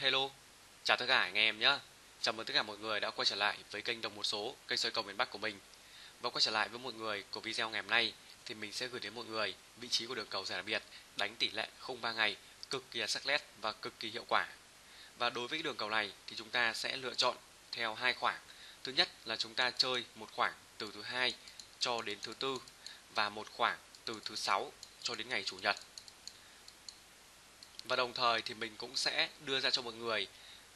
Hello, chào tất cả anh em nhé. Chào mừng tất cả mọi người đã quay trở lại với kênh Đồng Một Số, kênh soi cầu miền Bắc của mình. Và quay trở lại với mọi người của video ngày hôm nay thì mình sẽ gửi đến mọi người vị trí của đường cầu giải đặc biệt đánh tỷ lệ 0,3 ngày, cực kỳ sắc nét và cực kỳ hiệu quả. Và đối với đường cầu này thì chúng ta sẽ lựa chọn theo hai khoảng. Thứ nhất là chúng ta chơi một khoảng từ thứ hai cho đến thứ tư và một khoảng từ thứ sáu cho đến ngày chủ nhật. Và đồng thời thì mình cũng sẽ đưa ra cho mọi người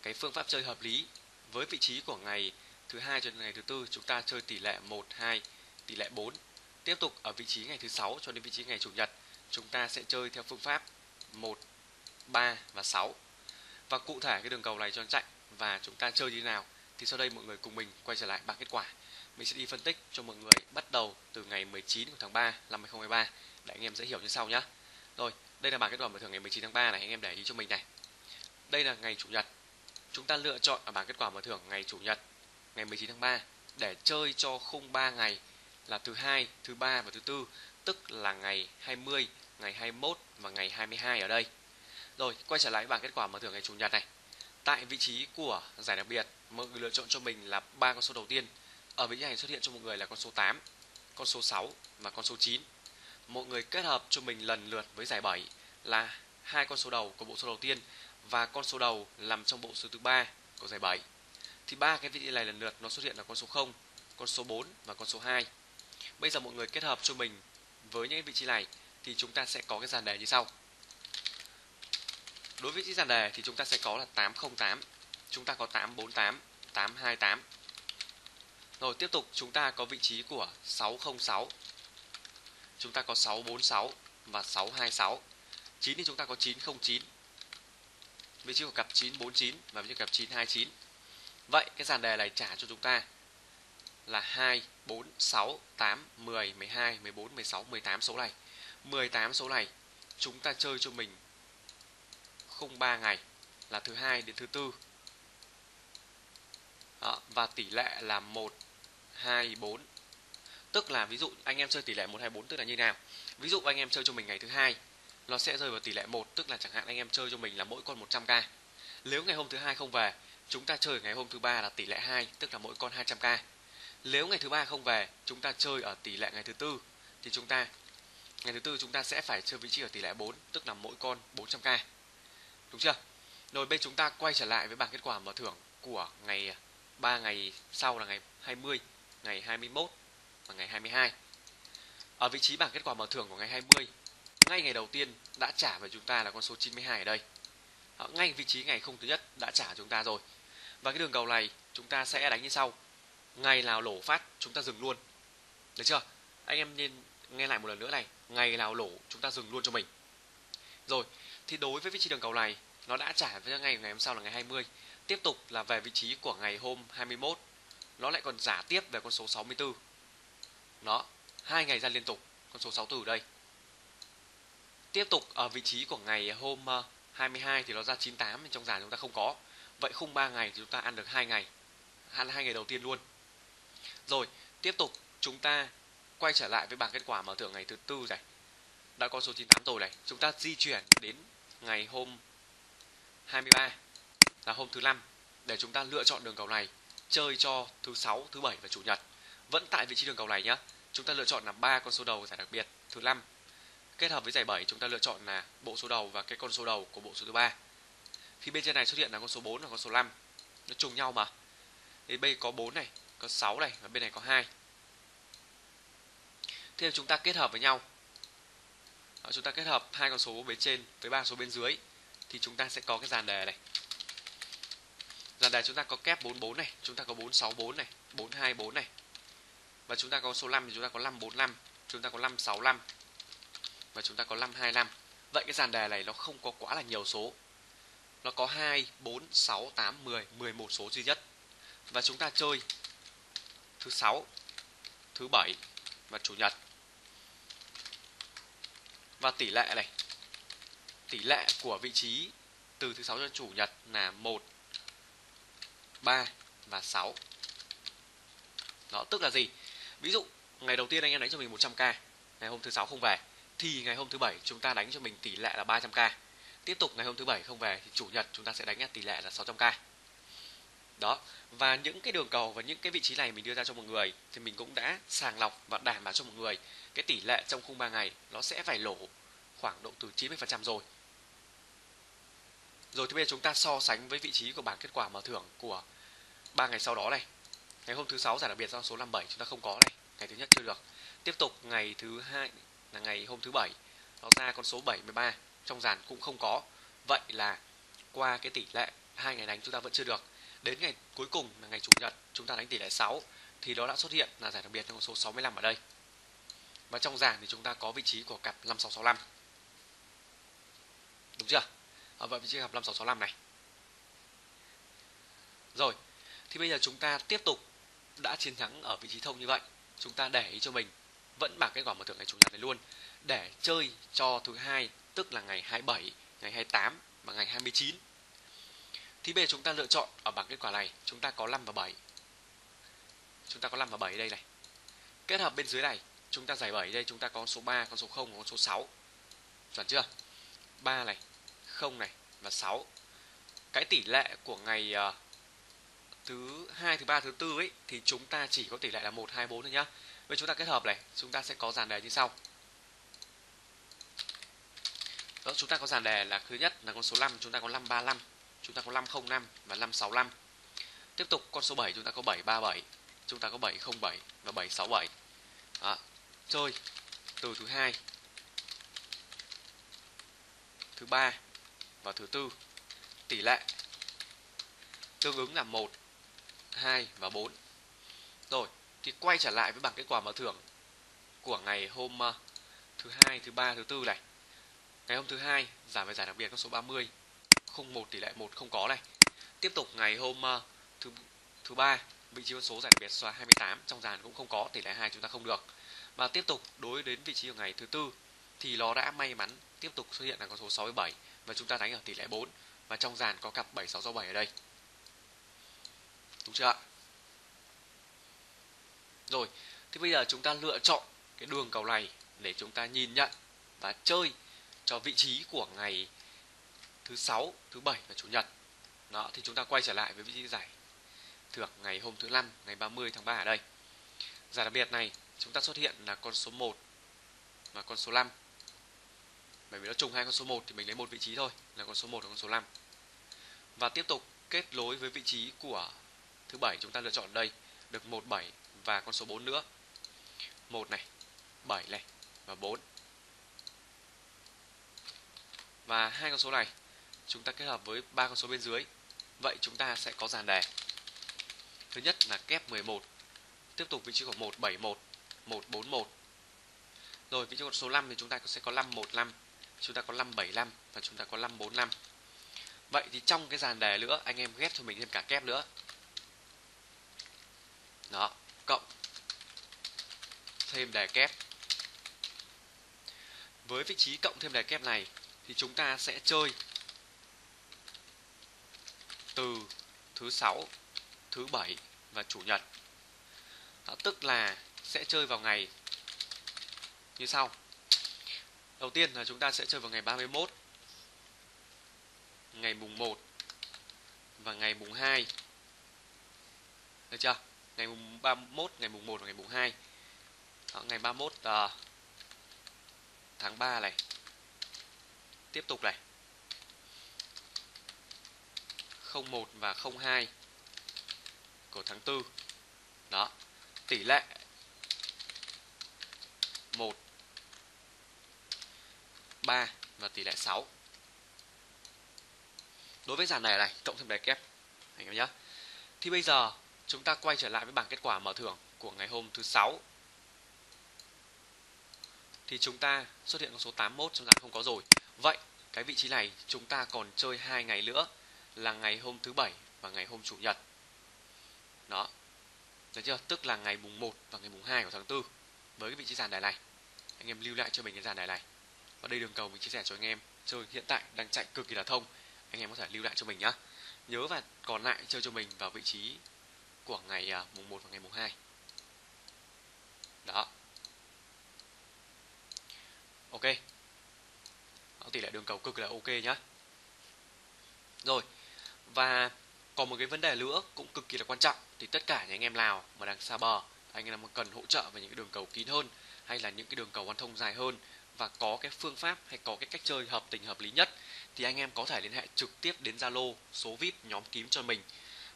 cái phương pháp chơi hợp lý. Với vị trí của ngày thứ hai cho đến ngày thứ tư, chúng ta chơi tỷ lệ 1, 2, tỷ lệ 4. Tiếp tục ở vị trí ngày thứ sáu cho đến vị trí ngày chủ nhật, chúng ta sẽ chơi theo phương pháp 1, 3 và 6. Và cụ thể cái đường cầu này cho nó chạy và chúng ta chơi như thế nào thì sau đây mọi người cùng mình quay trở lại bảng kết quả. Mình sẽ đi phân tích cho mọi người bắt đầu từ ngày 19 tháng 3 năm 2023 để anh em dễ hiểu như sau nhé. Rồi, đây là bảng kết quả mở thưởng ngày 19 tháng 3 này, anh em để ý cho mình này. Đây là ngày chủ nhật. Chúng ta lựa chọn ở bảng kết quả mở thưởng ngày chủ nhật, ngày 19 tháng 3 để chơi cho 0,3 ngày là thứ hai, thứ ba và thứ tư, tức là ngày 20, ngày 21 và ngày 22 ở đây. Rồi, quay trở lại bảng kết quả mở thưởng ngày chủ nhật này. Tại vị trí của giải đặc biệt, mọi người lựa chọn cho mình là ba con số đầu tiên. Ở vị trí này xuất hiện cho mọi người là con số 8, con số 6 và con số 9. Mọi người kết hợp cho mình lần lượt với giải 7 là hai con số đầu của bộ số đầu tiên và con số đầu nằm trong bộ số thứ ba của giải 7. Thì ba cái vị trí này lần lượt nó xuất hiện là con số 0, con số 4 và con số 2. Bây giờ mọi người kết hợp cho mình với những vị trí này thì chúng ta sẽ có cái dàn đề như sau. Đối với dàn đề thì chúng ta sẽ có là 808, chúng ta có 848, 828. Rồi tiếp tục chúng ta có vị trí của 606. Chúng ta có 646 và 626. 9 thì chúng ta có 909. Vị trí của cặp 949 và vị trí của cặp 929. Vậy cái dàn đề này trả cho chúng ta là 2, 4, 6, 8, 10, 12, 14, 16, 18 số này. 18 số này chúng ta chơi cho mình 0,3 ngày là thứ hai đến thứ tư. Đó, và tỷ lệ là 1, 2, 4. Tức là ví dụ anh em chơi tỷ lệ 1, 2, 4 tức là như nào? Ví dụ anh em chơi cho mình ngày thứ hai, nó sẽ rơi vào tỷ lệ 1, tức là chẳng hạn anh em chơi cho mình là mỗi con 100k. Nếu ngày hôm thứ hai không về, chúng ta chơi ngày hôm thứ ba là tỷ lệ 2, tức là mỗi con 200k. Nếu ngày thứ ba không về, chúng ta chơi ở tỷ lệ ngày thứ tư thì ngày thứ tư chúng ta sẽ phải chơi vị trí ở tỷ lệ 4, tức là mỗi con 400k. Đúng chưa? Rồi bây chúng ta quay trở lại với bảng kết quả mở thưởng của ngày 3 ngày sau là ngày 20, ngày 21 và ngày 22. Ở vị trí bảng kết quả mở thưởng của ngày 20, ngay ngày đầu tiên đã trả về chúng ta là con số 92 ở đây. Ngay vị trí ngày không thứ nhất đã trả chúng ta rồi. Và cái đường cầu này chúng ta sẽ đánh như sau. Ngày nào lỗ phát chúng ta dừng luôn. Được chưa? Anh em nên nghe lại một lần nữa này. Ngày nào lỗ chúng ta dừng luôn cho mình. Rồi, thì đối với vị trí đường cầu này nó đã trả với ngày hôm sau là ngày 20. Tiếp tục là về vị trí của ngày hôm 21, nó lại còn giả tiếp về con số 64. Đó, hai ngày ra liên tục con số 64 ở đây. Tiếp tục ở vị trí của ngày hôm 22 thì nó ra 98, trong dàn chúng ta không có. Vậy 0,3 ngày thì chúng ta ăn được 2 ngày, ăn 2 ngày đầu tiên luôn. Rồi, tiếp tục chúng ta quay trở lại với bảng kết quả mở thưởng ngày thứ tư này. Đã có số 98 rồi này, chúng ta di chuyển đến ngày hôm 23 là hôm thứ 5 để chúng ta lựa chọn đường cầu này chơi cho thứ 6, thứ 7 và chủ nhật. Vẫn tại vị trí đường cầu này nhé, chúng ta lựa chọn là ba con số đầu giải đặc biệt thứ 5. Kết hợp với giải 7 chúng ta lựa chọn là bộ số đầu và cái con số đầu của bộ số thứ 3. Thì bên trên này xuất hiện là con số 4 và con số 5. Nó trùng nhau mà. Thì bên có 4 này, có 6 này và bên này có 2. Thế chúng ta kết hợp với nhau. Chúng ta kết hợp hai con số bên trên với ba số bên dưới thì chúng ta sẽ có cái dàn đề này. Dàn đề chúng ta có kép 44 này, chúng ta có 464 này, 424 này. Và chúng ta có số 5 thì chúng ta có 545, chúng ta có 565 và chúng ta có 525. Vậy cái dàn đề này nó không có quá là nhiều số. Nó có 2, 4, 6, 8, 10, 11 số duy nhất. Và chúng ta chơi thứ 6, thứ 7 và chủ nhật. Và tỷ lệ này, tỷ lệ của vị trí từ thứ 6 cho chủ nhật là 1, 3 và 6. Đó, tức là gì? Ví dụ ngày đầu tiên anh em đánh cho mình 100k, ngày hôm thứ 6 không về thì ngày hôm thứ 7 chúng ta đánh cho mình tỷ lệ là 300k. tiếp tục ngày hôm thứ Bảy không về thì Chủ nhật chúng ta sẽ đánh tỷ lệ là 600k. Đó, và những cái đường cầu và những cái vị trí này mình đưa ra cho một người thì mình cũng đã sàng lọc và đảm bảo cho một người cái tỷ lệ trong khung 3 ngày nó sẽ phải lỗ khoảng độ từ 90% rồi. Rồi thì bây giờ chúng ta so sánh với vị trí của bảng kết quả mở thưởng của 3 ngày sau đó này. Ngày hôm thứ 6 giải đặc biệt giao số 57 chúng ta không có này, ngày thứ nhất chưa được. Tiếp tục ngày thứ 2 là ngày hôm thứ 7, nó ra con số 73 trong dàn cũng không có. Vậy là qua cái tỷ lệ 2 ngày đánh chúng ta vẫn chưa được. Đến ngày cuối cùng là ngày Chủ nhật chúng ta đánh tỷ lệ 6 thì nó đã xuất hiện là giải đặc biệt con số 65 ở đây. Và trong dàn thì chúng ta có vị trí của cặp 5665. Đúng chưa? Vậy vị trí cặp 5665 này. Rồi, thì bây giờ chúng ta tiếp tục đã chiến thắng ở vị trí thông như vậy, chúng ta để ý cho mình vẫn bảng kết quả mở thưởng ngày Chủ nhật này luôn để chơi cho thứ hai, tức là ngày 27, ngày 28 và ngày 29. Thì bây giờ chúng ta lựa chọn ở bảng kết quả này, chúng ta có 5 và 7. Chúng ta có 5 và 7 đây này. Kết hợp bên dưới này, chúng ta giải 7 đây, chúng ta có con số 3, con số 0, con số 6. Chuẩn chưa? 3 này, 0 này và 6. Cái tỷ lệ của ngày thứ 2, thứ 3, thứ 4 ấy thì chúng ta chỉ có tỷ lệ là 1, 2, 4 thôi nhá. Vậy chúng ta kết hợp này, chúng ta sẽ có dàn đề như sau. Đó, chúng ta có dàn đề là thứ nhất là con số 5, chúng ta có 535. Chúng ta có 505 và 565. Tiếp tục con số 7 chúng ta có 737, chúng ta có 707 và 767. À, chơi từ thứ 2, thứ 3 và thứ 4 tỷ lệ tương ứng là 1, 2 và 4. Rồi, thì quay trở lại với bảng kết quả mở thưởng của ngày hôm thứ 2, thứ 3, thứ 4 này. Ngày hôm thứ 2 giảm về giải đặc biệt con số 30. 01 tỷ lệ 1 không có này. Tiếp tục ngày hôm thứ 3 vị trí con số giải đặc biệt số 28 trong dàn cũng không có, tỷ lệ 2 chúng ta không được. Và tiếp tục đối đến vị trí của ngày thứ 4 thì nó đã may mắn tiếp tục xuất hiện là con số 67 và chúng ta đánh ở tỷ lệ 4 và trong dàn có cặp 7667 ở đây. Đúng chưa ạ? Rồi, thì bây giờ chúng ta lựa chọn cái đường cầu này để chúng ta nhìn nhận và chơi cho vị trí của ngày thứ 6, thứ 7 và Chủ nhật. Đó, thì chúng ta quay trở lại với vị trí giải thưởng ngày hôm thứ 5, ngày 30 tháng 3 ở đây. Giải đặc biệt này chúng ta xuất hiện là con số 1 và con số 5. Bởi vì nó trùng hai con số 1 thì mình lấy một vị trí thôi, là con số 1 và con số 5. Và tiếp tục kết nối với vị trí của thứ 7 chúng ta lựa chọn đây, được 1, 7 và con số 4 nữa. 1 này, 7 này và 4. Và hai con số này chúng ta kết hợp với ba con số bên dưới. Vậy chúng ta sẽ có dàn đề. Thứ nhất là kép 11. Tiếp tục vị trí của 171, 141. Rồi vị trí của số 5 thì chúng ta sẽ có 515, chúng ta có 575 và chúng ta có 545. Vậy thì trong cái dàn đề nữa, anh em ghép cho mình thêm cả kép nữa. Đó, cộng thêm đề kép. Với vị trí cộng thêm đề kép này thì chúng ta sẽ chơi từ thứ 6, thứ 7 và Chủ nhật. Đó, tức là sẽ chơi vào ngày như sau. Đầu tiên là chúng ta sẽ chơi vào ngày 31, ngày mùng 1 và ngày mùng 2. Được chưa? Ngày mùng 31, ngày mùng 1 và ngày mùng 2. Đó, ngày 31 tháng 3 này. Tiếp tục này. 01 và 02 của tháng 4. Đó, tỷ lệ 1, 3 và tỷ lệ 6. Đối với dàn đề này, cộng thêm đề kép anh em nhé. Thì bây giờ chúng ta quay trở lại với bảng kết quả mở thưởng của ngày hôm thứ 6. Thì chúng ta xuất hiện con số 81 trong dàn không có rồi. Vậy cái vị trí này chúng ta còn chơi 2 ngày nữa là ngày hôm thứ 7 và ngày hôm Chủ nhật. Đó. Được chưa? Tức là ngày mùng 1 và ngày mùng 2 của tháng 4 với cái vị trí dàn đề này. Anh em lưu lại cho mình cái dàn đề này. Và đây đường cầu mình chia sẻ cho anh em chơi hiện tại đang chạy cực kỳ là thông. Anh em có thể lưu lại cho mình nhá. Nhớ và còn lại chơi cho mình vào vị trí của ngày mùng 1 và ngày mùng 2. Đó. Ok. Tỷ lệ đường cầu cực là ok nhá. Rồi, và còn một cái vấn đề nữa cũng cực kỳ là quan trọng, thì tất cả những anh em nào mà đang xa bờ, anh em cần hỗ trợ về những cái đường cầu kín hơn hay là những cái đường cầu ăn thông dài hơn và có cái phương pháp hay có cái cách chơi hợp tình hợp lý nhất, thì anh em có thể liên hệ trực tiếp đến Zalo số VIP nhóm Kím cho mình.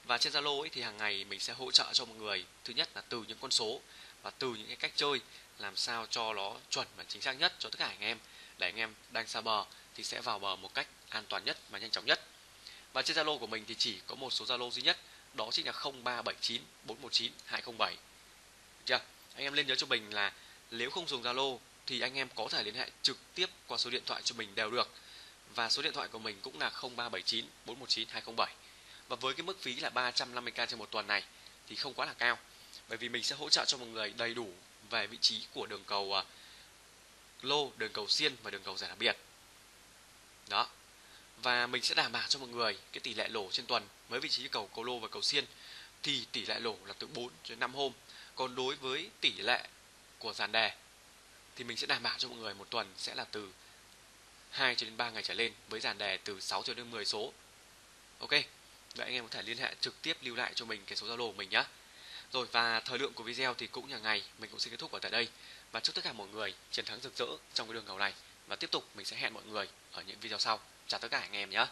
Và trên Zalo ấy thì hàng ngày mình sẽ hỗ trợ cho mọi người, thứ nhất là từ những con số và từ những cái cách chơi làm sao cho nó chuẩn và chính xác nhất cho tất cả anh em, để anh em đang xa bờ thì sẽ vào bờ một cách an toàn nhất và nhanh chóng nhất. Và trên Zalo của mình thì chỉ có một số Zalo duy nhất, đó chính là 0379419207. Được chưa? Anh em nên nhớ cho mình là nếu không dùng Zalo thì anh em có thể liên hệ trực tiếp qua số điện thoại cho mình đều được. Và số điện thoại của mình cũng là 0379419207. Và với cái mức phí là 350k trên một tuần này thì không quá là cao, bởi vì mình sẽ hỗ trợ cho mọi người đầy đủ về vị trí của đường cầu lô, đường cầu xiên và đường cầu giải đặc biệt. Đó. Và mình sẽ đảm bảo cho mọi người cái tỷ lệ lỗ trên tuần với vị trí cầu lô và cầu xiên thì tỷ lệ lỗ là từ 4 đến 5 hôm. Còn đối với tỷ lệ của dàn đề thì mình sẽ đảm bảo cho mọi người một tuần sẽ là từ 2 cho đến 3 ngày trở lên, với dàn đề từ 6 cho đến 10 số. Ok. Vậy anh em có thể liên hệ trực tiếp lưu lại cho mình cái số Zalo của mình nhé. Rồi, và thời lượng của video thì cũng như ngày, mình cũng xin kết thúc ở tại đây. Và chúc tất cả mọi người chiến thắng rực rỡ trong cái đường cầu này. Và tiếp tục mình sẽ hẹn mọi người ở những video sau. Chào tất cả anh em nhé.